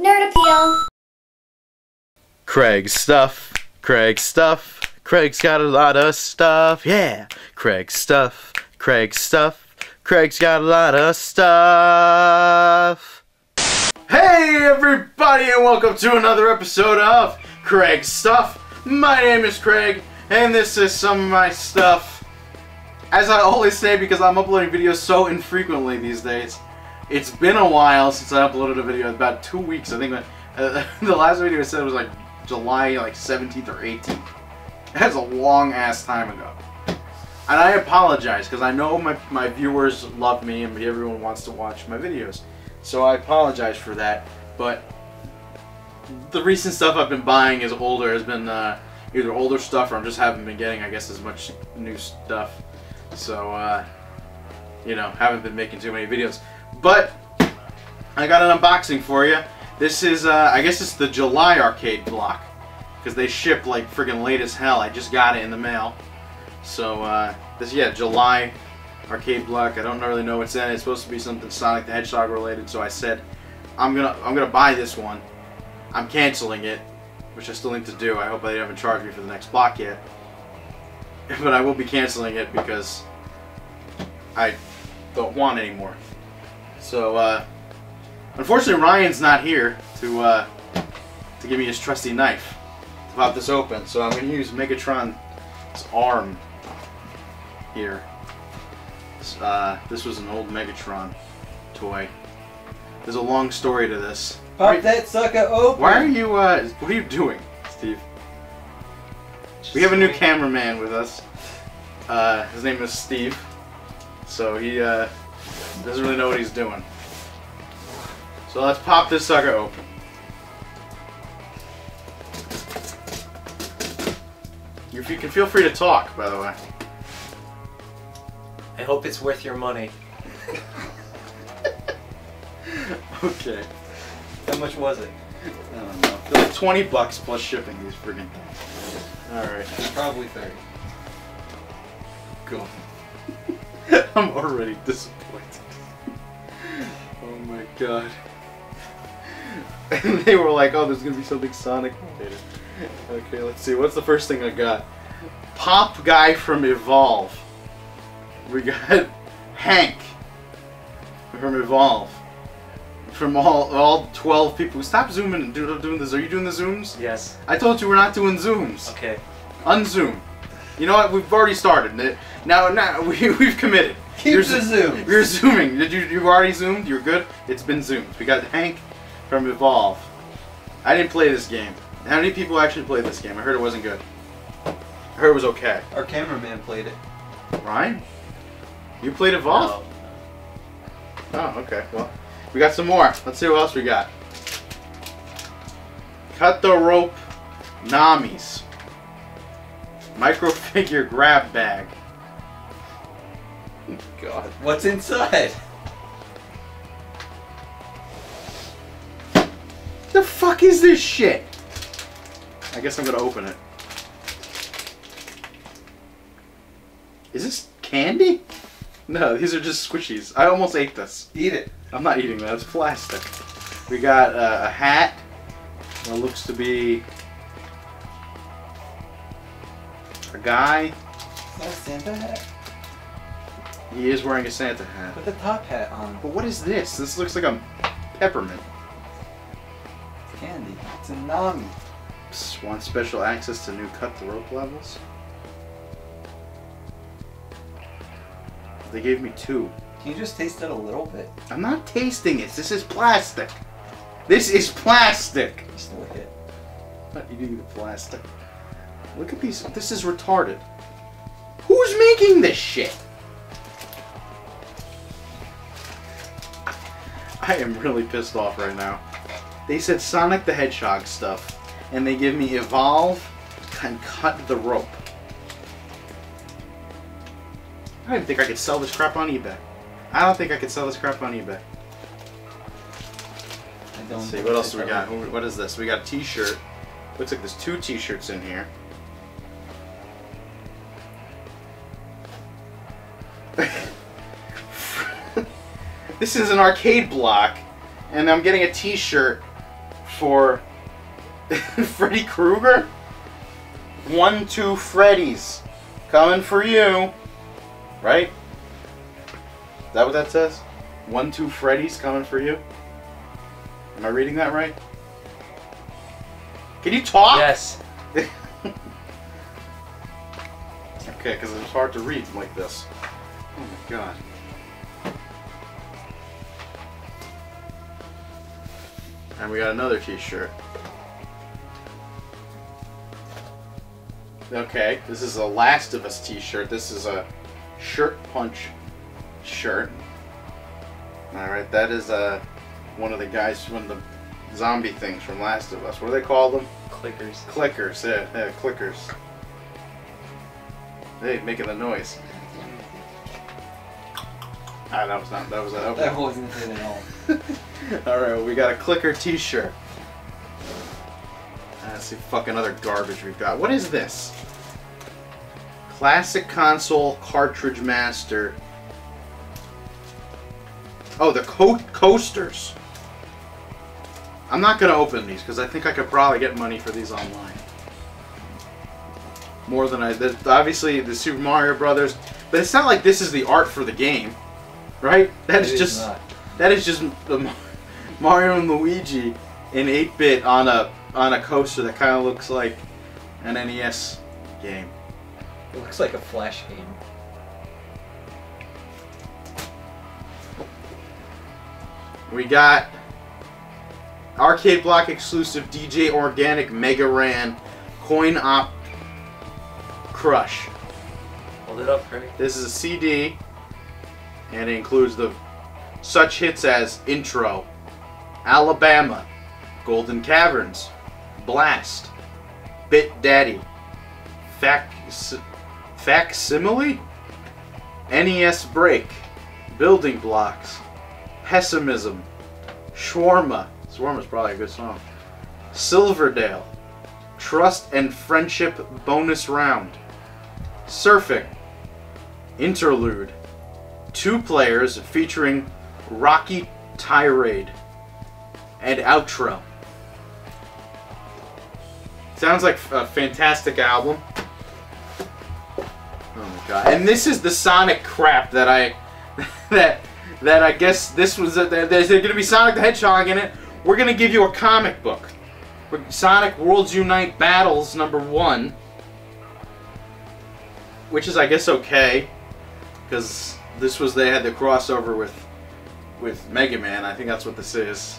Nerd appeal. Craig's Stuff. Craig's Stuff. Craig's got a lot of stuff. Yeah. Craig's Stuff. Craig's Stuff. Craig's got a lot of stuff. Hey everybody, and welcome to another episode of Craig's Stuff. My name is Craig, and this is some of my stuff. As I always say, because I'm uploading videos so infrequently these days. It's been a while since I uploaded a video, about 2 weeks. I think the last video I said was like July like 17th or 18th. That's a long ass time ago. And I apologize, because I know my viewers love me and everyone wants to watch my videos. So I apologize for that, but the recent stuff I've been buying is older. Has been either older stuff, or I just haven't been getting, I guess, as much new stuff. So, you know, haven't been making too many videos. But I got an unboxing for you. This is, I guess it's the July Arcade Block, because they ship like friggin' late as hell. I just got it in the mail. So, this, yeah, July Arcade Block. I don't really know what's in it. It's supposed to be something Sonic the Hedgehog related, so I said, I'm gonna buy this one. I'm canceling it, which I still need to do. I hope they haven't charged me for the next block yet. But I will be canceling it because I don't want any more. So, unfortunately Ryan's not here to give me his trusty knife to pop this open, so I'm going to use Megatron's arm here. This was an old Megatron toy. There's a long story to this. Pop that sucker open! Why are you, what are you doing, Steve? Just we have a new cameraman with us. His name is Steve. So he, doesn't really know what he's doing. So let's pop this sucker open. If you can feel free to talk, by the way. I hope it's worth your money. Okay. How much was it? I don't know. They're like 20 bucks plus shipping, these friggin' things. Alright. Probably 30. Cool. I'm already disappointed. Oh my god. They were like, oh, there's gonna be something Sonic related. Okay, let's see. What's the first thing I got? Pop Guy from Evolve. We got Hank from Evolve. From all 12 people. Stop zooming and doing this. Are you doing the zooms? Yes. I told you we're not doing zooms. Okay. Unzoom. You know what? We've already started. Now we've committed. Keep the zoom. You're zooming. You've already zoomed. You're good. It's been zoomed. We got Hank from Evolve. I didn't play this game. How many people actually played this game? I heard it wasn't good. I heard it was okay. Our cameraman played it. Ryan? You played Evolve? No. Oh, okay. Well, we got some more. Let's see what else we got. Cut the Rope Namis. Microfigure grab bag. Oh, God. What's inside? The fuck is this shit? I guess I'm gonna open it. Is this candy? No, these are just squishies. I almost ate this. Eat it. I'm not eating that. It's plastic. We got a hat. That looks to be a guy. Is that a Santa hat? He is wearing a Santa hat. Put the top hat on. But what is this? This looks like a peppermint. It's candy. It's a Nami. Want special access to new Cut the Rope levels? They gave me 2. Can you just taste it a little bit? I'm not tasting it. This is plastic. This is plastic. Just lick it. I'm not eating the plastic. Look at these. This is retarded. Who's making this shit? I am really pissed off right now. They said Sonic the Hedgehog stuff, and they give me Evolve and Cut the Rope. I don't think I could sell this crap on eBay. I don't think I could sell this crap on eBay. Let's see, what else do we got? What is this? We got a t-shirt. Looks like there's 2 t-shirts in here. This is an arcade block, and I'm getting a t-shirt for Freddy Krueger? 1-2 Freddy's coming for you, right? Is that what that says? 1-2 Freddy's coming for you? Am I reading that right? Can you talk? Yes. Okay, because it's hard to read like this. Oh my god. And we got another t-shirt. Okay, this is a Last of Us t-shirt. This is a shirt punch shirt. Alright, that is one of the guys from the zombie things from Last of Us. What do they call them? Clickers. Clickers, yeah, yeah, clickers. Hey, making the noise. Ah, that was not, that wasn't it at all. Alright, well, we got a clicker t-shirt. Let's see fucking other garbage we've got. What is this? Classic console cartridge master. Oh, the coasters. I'm not going to open these because I think I could probably get money for these online. More than I did. Obviously, the Super Mario Brothers. But it's not like this is the art for the game, right? That is just not. That is just the Mario and Luigi in 8-bit on a coaster that kind of looks like an NES game. It looks like a Flash game. We got Arcade Block exclusive DJ Organic Mega Ran Coin Op Crush. Hold it up, Craig. This is a CD, and it includes the such hits as Intro, Alabama, Golden Caverns, Blast, Bit Daddy, Facsimile, NES Break, Building Blocks, Pessimism, Shawarma. Shawarma's probably a good song. Silverdale, Trust and Friendship Bonus Round, Surfing, Interlude, Two Players featuring Rocky Tirade, and Outro. Sounds like a fantastic album. Oh my god! And this is the Sonic crap that I guess this was. There's going to be Sonic the Hedgehog in it. We're going to give you a comic book, Sonic World Unite Battles #1, which is I guess okay, because this was they had the crossover with Mega Man. I think that's what this is.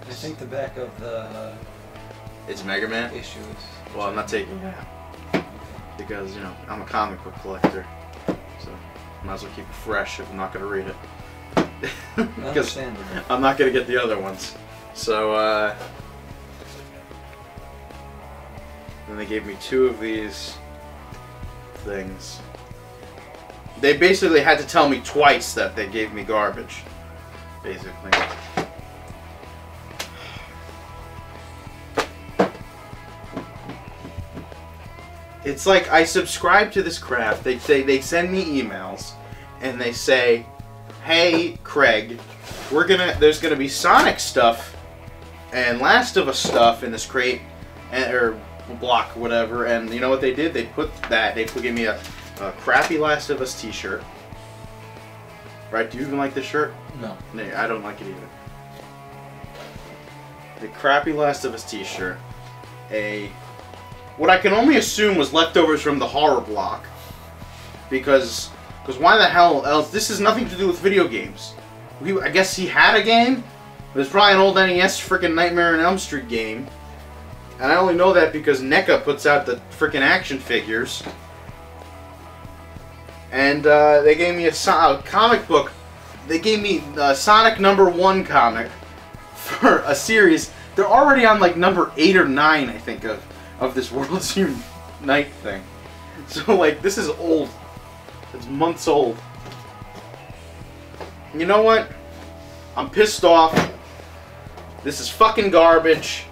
I think the back of the. It's Mega Man? Issues. Well, I'm not taking it out. Because, you know, I'm a comic book collector. So, might as well keep it fresh if I'm not going to read it. Because I'm not going to get the other ones. So, then they gave me two of these things. They basically had to tell me twice that they gave me garbage. Basically. It's like I subscribe to this crap. They say they send me emails, and they say, "Hey, Craig, there's gonna be Sonic stuff, and Last of Us stuff in this crate, and, or block, whatever." And you know what they did? They put that. They gave me a crappy Last of Us T-shirt. Right? Do you even like this shirt? No. No, I don't like it either. The crappy Last of Us T-shirt. What I can only assume was leftovers from the horror block, because why the hell else? This has nothing to do with video games. I guess he had a game. There's probably an old NES freaking Nightmare on Elm Street game, and I only know that because NECA puts out the freaking action figures, and they gave me a comic book. They gave me Sonic #1 comic for a series. They're already on like number 8 or 9, I think of this World Unite thing. So, like, this is old. It's months old. You know what? I'm pissed off. This is fucking garbage.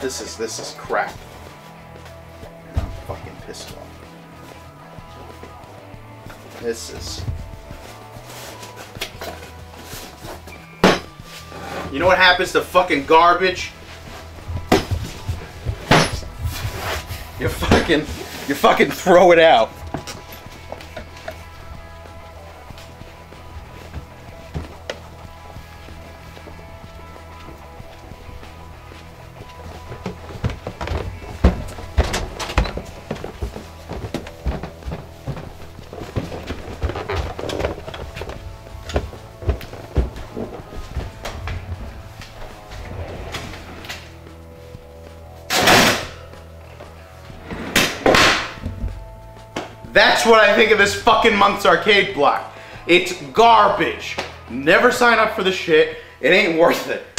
This is crap. I'm fucking pissed off. This is You know what happens to fucking garbage? You fucking throw it out. That's what I think of this fucking month's Arcade Block. It's garbage. Never sign up for the shit. It ain't worth it.